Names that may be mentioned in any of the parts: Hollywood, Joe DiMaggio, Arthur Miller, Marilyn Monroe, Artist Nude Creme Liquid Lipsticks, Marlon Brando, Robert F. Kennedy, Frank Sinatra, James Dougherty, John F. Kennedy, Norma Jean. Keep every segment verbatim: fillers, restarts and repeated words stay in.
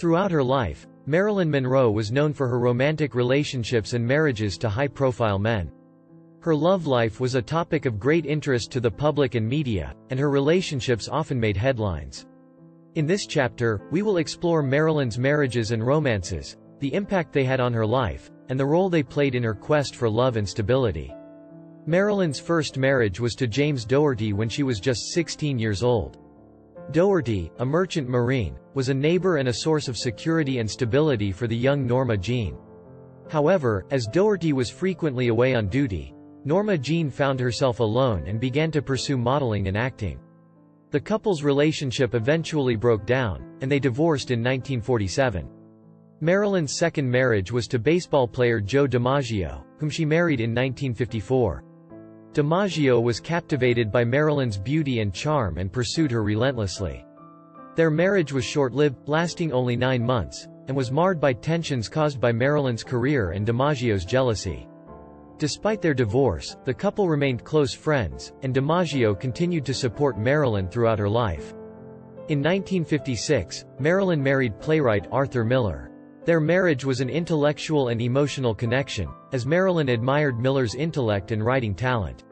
Throughout her life, Marilyn Monroe was known for her romantic relationships and marriages to high-profile men. Her love life was a topic of great interest to the public and media, and her relationships often made headlines. In this chapter, we will explore Marilyn's marriages and romances, the impact they had on her life, and the role they played in her quest for love and stability. Marilyn's first marriage was to James Dougherty when she was just sixteen years old. Dougherty, a merchant marine, was a neighbor and a source of security and stability for the young Norma Jean. However, as Dougherty was frequently away on duty, Norma Jean found herself alone and began to pursue modeling and acting. The couple's relationship eventually broke down, and they divorced in nineteen forty-seven. Marilyn's second marriage was to baseball player Joe DiMaggio, whom she married in nineteen fifty-four. DiMaggio was captivated by Marilyn's beauty and charm and pursued her relentlessly. Their marriage was short-lived, lasting only nine months, and was marred by tensions caused by Marilyn's career and DiMaggio's jealousy. Despite their divorce, the couple remained close friends, and DiMaggio continued to support Marilyn throughout her life. In nineteen fifty-six, Marilyn married playwright Arthur Miller. Their marriage was an intellectual and emotional connection, as Marilyn admired Miller's intellect and writing talent.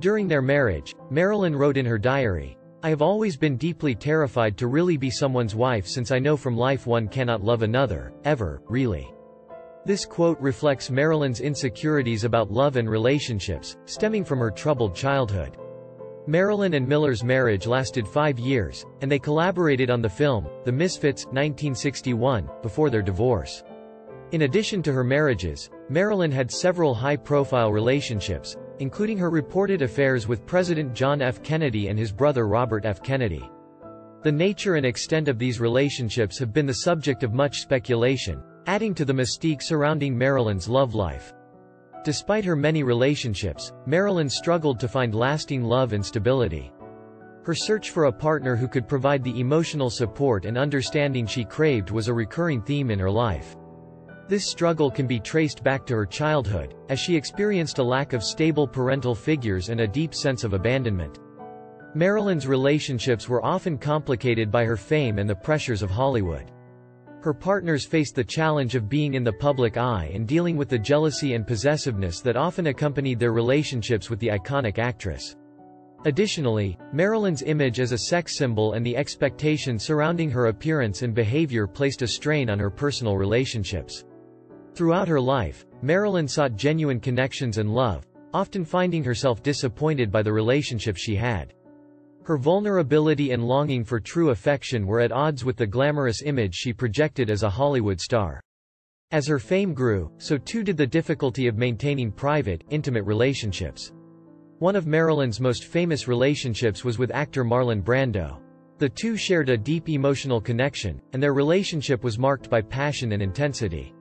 During their marriage, Marilyn wrote in her diary, "I have always been deeply terrified to really be someone's wife since I know from life one cannot love another, ever, really." This quote reflects Marilyn's insecurities about love and relationships, stemming from her troubled childhood. Marilyn and Miller's marriage lasted five years, and they collaborated on the film, The Misfits, nineteen sixty-one, before their divorce. In addition to her marriages, Marilyn had several high-profile relationships, including her reported affairs with President John F. Kennedy and his brother Robert F. Kennedy. The nature and extent of these relationships have been the subject of much speculation, adding to the mystique surrounding Marilyn's love life. Despite her many relationships, Marilyn struggled to find lasting love and stability. Her search for a partner who could provide the emotional support and understanding she craved was a recurring theme in her life. This struggle can be traced back to her childhood, as she experienced a lack of stable parental figures and a deep sense of abandonment. Marilyn's relationships were often complicated by her fame and the pressures of Hollywood. Her partners faced the challenge of being in the public eye and dealing with the jealousy and possessiveness that often accompanied their relationships with the iconic actress. Additionally, Marilyn's image as a sex symbol and the expectations surrounding her appearance and behavior placed a strain on her personal relationships. Throughout her life, Marilyn sought genuine connections and love, often finding herself disappointed by the relationships she had. Her vulnerability and longing for true affection were at odds with the glamorous image she projected as a Hollywood star. As her fame grew, so too did the difficulty of maintaining private, intimate relationships. One of Marilyn's most famous relationships was with actor Marlon Brando. The two shared a deep emotional connection, and their relationship was marked by passion and intensity.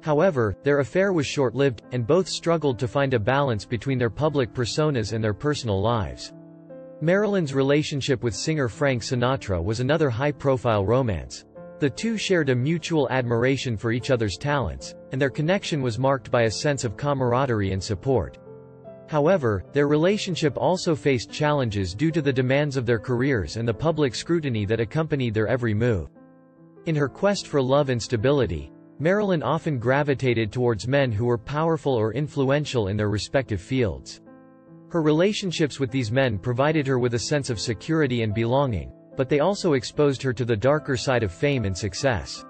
However, their affair was short-lived, and both struggled to find a balance between their public personas and their personal lives. Marilyn's relationship with singer Frank Sinatra was another high-profile romance. The two shared a mutual admiration for each other's talents, and their connection was marked by a sense of camaraderie and support. However, their relationship also faced challenges due to the demands of their careers and the public scrutiny that accompanied their every move. In her quest for love and stability, Marilyn often gravitated towards men who were powerful or influential in their respective fields. Her relationships with these men provided her with a sense of security and belonging, but they also exposed her to the darker side of fame and success.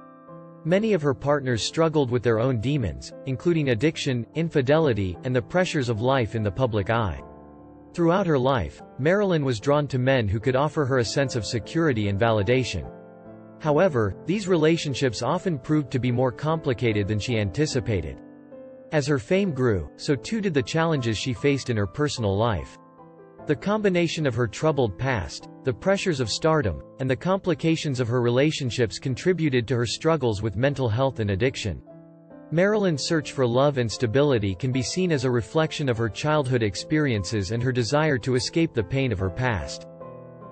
Many of her partners struggled with their own demons, including addiction, infidelity, and the pressures of life in the public eye. Throughout her life, Marilyn was drawn to men who could offer her a sense of security and validation. However, these relationships often proved to be more complicated than she anticipated. As her fame grew, so too did the challenges she faced in her personal life. The combination of her troubled past, the pressures of stardom, and the complications of her relationships contributed to her struggles with mental health and addiction. Marilyn's search for love and stability can be seen as a reflection of her childhood experiences and her desire to escape the pain of her past.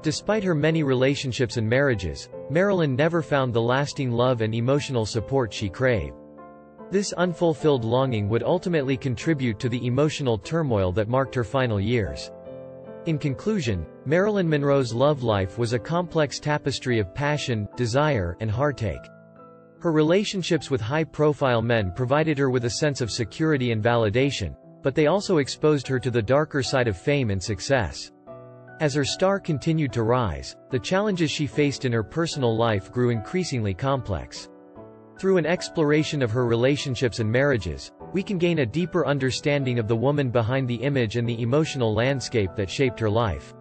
Despite her many relationships and marriages, Marilyn never found the lasting love and emotional support she craved. This unfulfilled longing would ultimately contribute to the emotional turmoil that marked her final years. In conclusion, Marilyn Monroe's love life was a complex tapestry of passion, desire, and heartache. Her relationships with high-profile men provided her with a sense of security and validation, but they also exposed her to the darker side of fame and success. As her star continued to rise, the challenges she faced in her personal life grew increasingly complex. Through an exploration of her relationships and marriages, we can gain a deeper understanding of the woman behind the image and the emotional landscape that shaped her life.